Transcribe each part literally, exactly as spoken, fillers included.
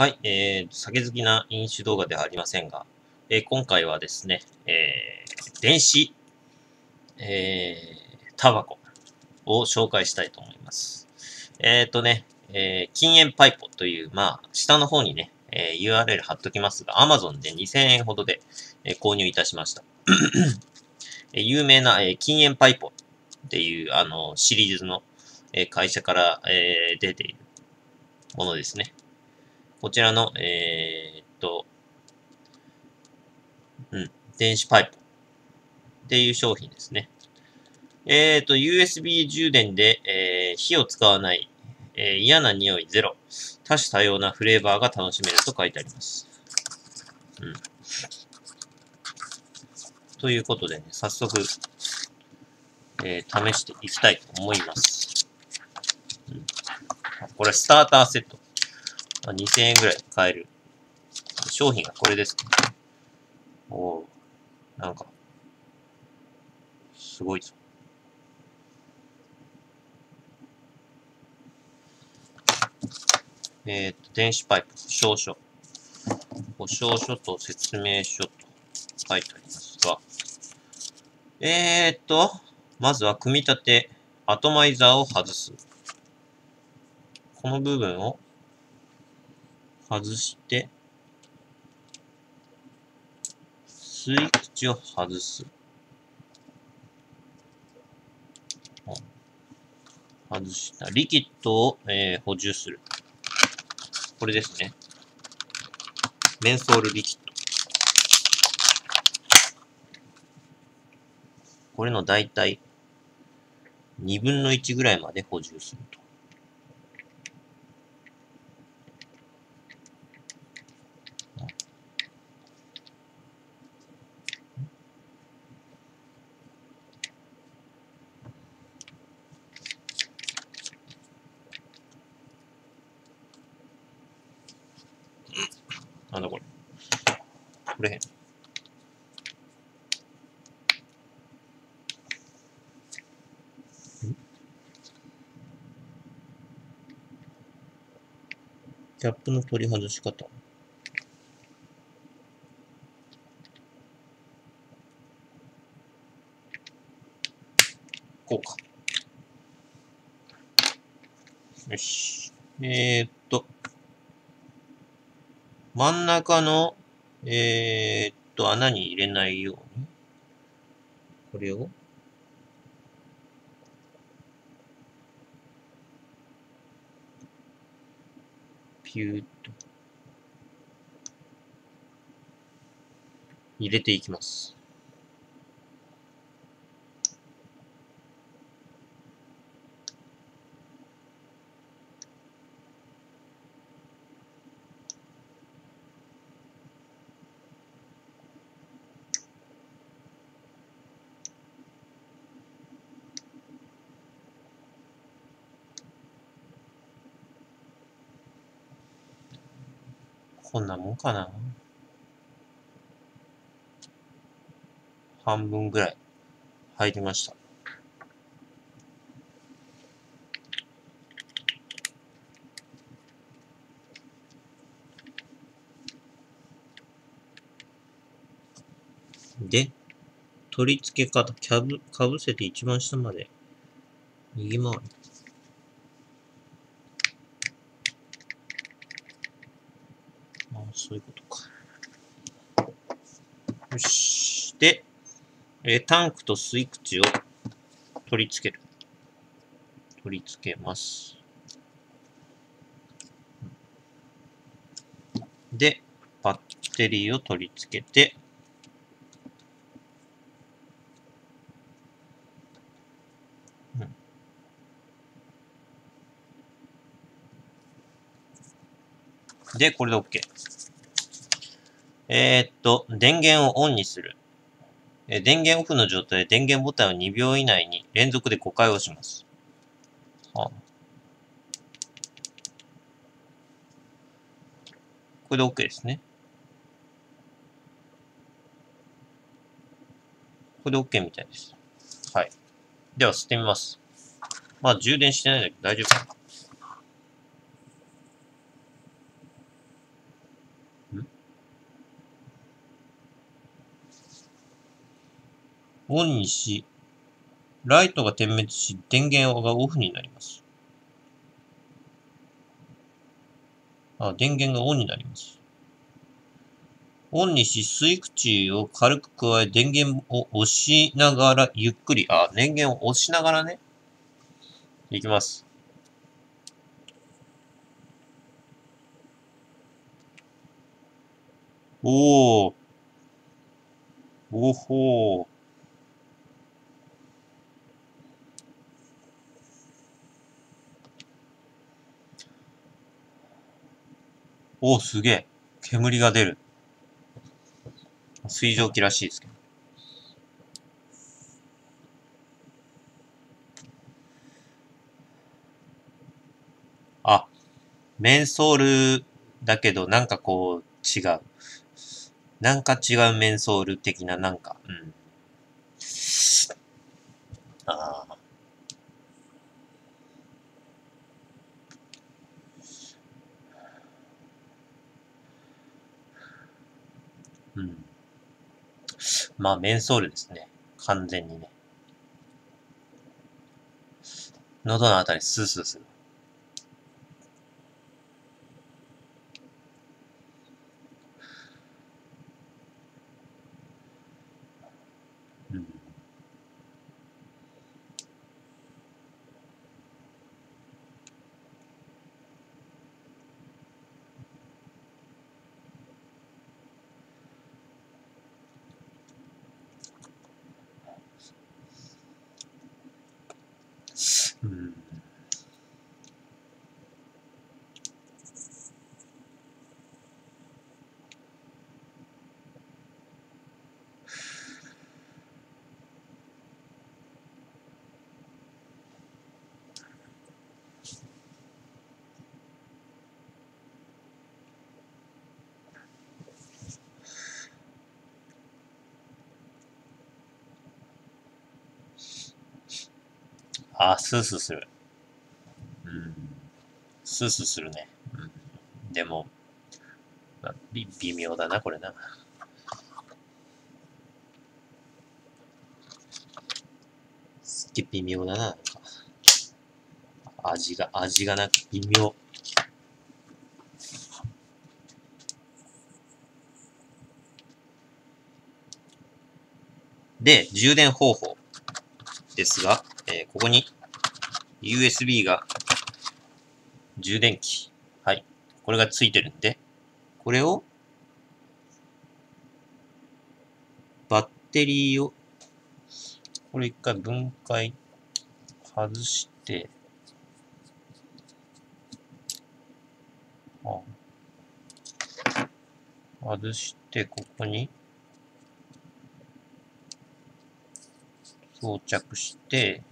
はい、えー、酒好きな飲酒動画ではありませんが、えー、今回はですね、えー、電子、えー、タバコを紹介したいと思います。えっとね、えー、禁煙パイポという、まあ、下の方にね、えー、ユーアールエル 貼っときますが、Amazon でにせんえんほどで、えー、購入いたしました。えー、有名な、えー、禁煙パイポっていう、あの、シリーズの、えー、会社から、えー、出ているものですね。こちらの、えー、っと、うん、電子パイプっていう商品ですね。えー、っと、ユーエスビー 充電で、えー、火を使わない、えー、嫌な匂いゼロ、多種多様なフレーバーが楽しめると書いてあります。うん。ということでね、早速、えー、試していきたいと思います。うん、これはスターターセット。にせんえんぐらいで買える。商品がこれですね。おー。なんか、すごいぞ。えっと、電子パイプ、証書。保証書と説明書と書いてありますが。えっと、まずは組み立て、アトマイザーを外す。この部分を、外して、吸い口を外す。外した。リキッドを、えー、補充する。これですね。メンソールリキッド。これのだいたいにぶんのいちぐらいまで補充すると。なんだこれ。これへん。キャップの取り外し方。こうか。よし。えー、っと。真ん中の、えー、っと、穴に入れないように、これを、ピューッと、入れていきます。こんなもんかな。半分ぐらい入りました。で、取り付け方、キャブ、かぶせて一番下まで右回り。そういうことか。よし。で、えー、タンクと吸い口を取り付ける。取り付けます。で、バッテリーを取り付けて、うん、で、これで OK。えーっと、電源をオンにする。電源オフの状態で電源ボタンをにびょう以内に連続でごかい押します。はあ、これで OK ですね。これで OK みたいです。はい。では、吸ってみます。まあ、充電してないんだけど大丈夫かな。オンにし、ライトが点滅し、電源がオフになります。あ、電源がオンになります。オンにし、スイッチを軽く加え、電源を押しながら、ゆっくり、あ、電源を押しながらね、いきます。おー。おほー。おー、すげえ。煙が出る。水蒸気らしいですけど。あ、メンソールだけど、なんかこう、違う。なんか違うメンソール的な、なんか。うん。ああ。うん。まあ、メンソールですね。完全にね。喉のあたりスースーする。うん、あ、スースーする。うん。スースーするね。うん、でも、まあ、び、微妙だな、これな。すっげえ微妙だな、なんか。味が、味がなく微妙。で、充電方法ですが、えー、ここに ユーエスビー が充電器。はい。これがついてるんで、これをバッテリーをこれ一回分解外して、ああ外してここに装着して、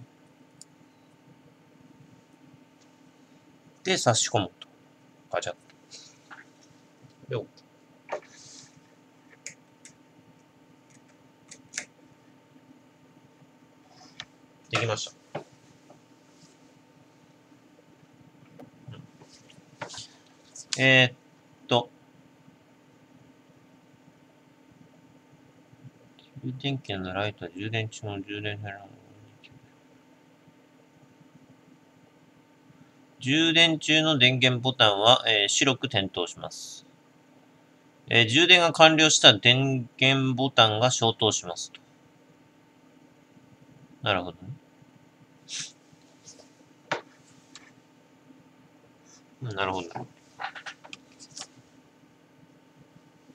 で、差し込むと。ガチャッと。よっ。できました。うん、えー、っと。充電器のライトは充電中の充電中の充電中の電源ボタンは、えー、白く点灯します、えー。充電が完了したら電源ボタンが消灯しますと。なるほどね。うん、なるほど。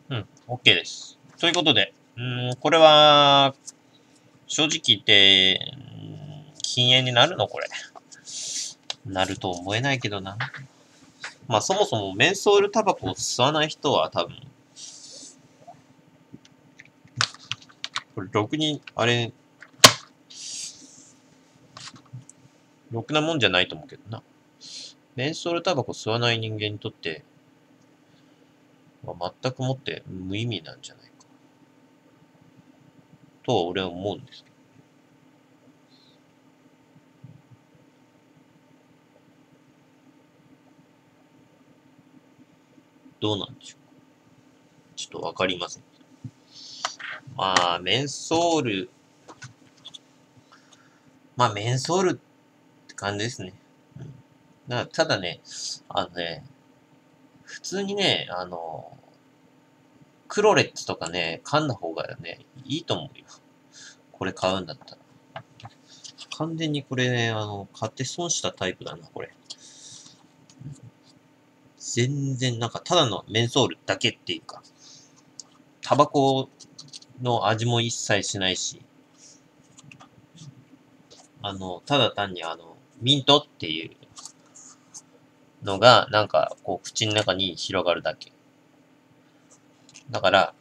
うん、OK です。ということで、うん、これは、正直言って、禁煙になるのこれ。なると思えないけどな。まあそもそもメンソールタバコを吸わない人は多分、これろくに、あれ、ろくなもんじゃないと思うけどな。メンソールタバコ吸わない人間にとって、まあ、全くもって無意味なんじゃないか。とは俺は思うんですけど。どうなんでしょうか。ちょっとわかりません。まあ、メンソールまあ、メンソールって感じですね。うん、だからただね、あのね、普通にね、あの、クロレットとかね、噛んだ方がね、いいと思うよ。これ買うんだったら。完全にこれね、あの、買って損したタイプだな、これ。全然、なんか、ただのメンソールだけっていうか、タバコの味も一切しないし、あの、ただ単にあの、ミントっていうのが、なんか、こう、口の中に広がるだけ。だから、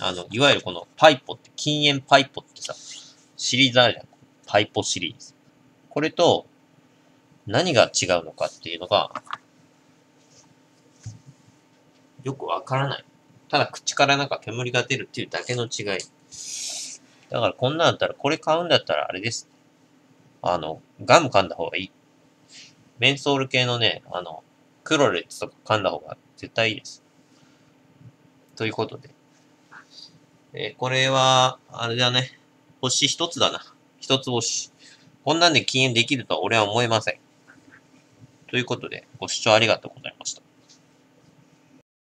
あの、いわゆるこのパイポって、禁煙パイポってさ、シリーズあるじゃん。パイポシリーズ。これと、何が違うのかっていうのが、よくわからない。ただ口からなんか煙が出るっていうだけの違い。だからこんなんだったら、これ買うんだったらあれです。あの、ガム噛んだ方がいい。メンソール系のね、あの、クロレットとか噛んだ方が絶対いいです。ということで。えー、これは、あれだね。星一つだな。一つ星。こんなんで禁煙できるとは俺は思えません。ということで、ご視聴ありがとうございました。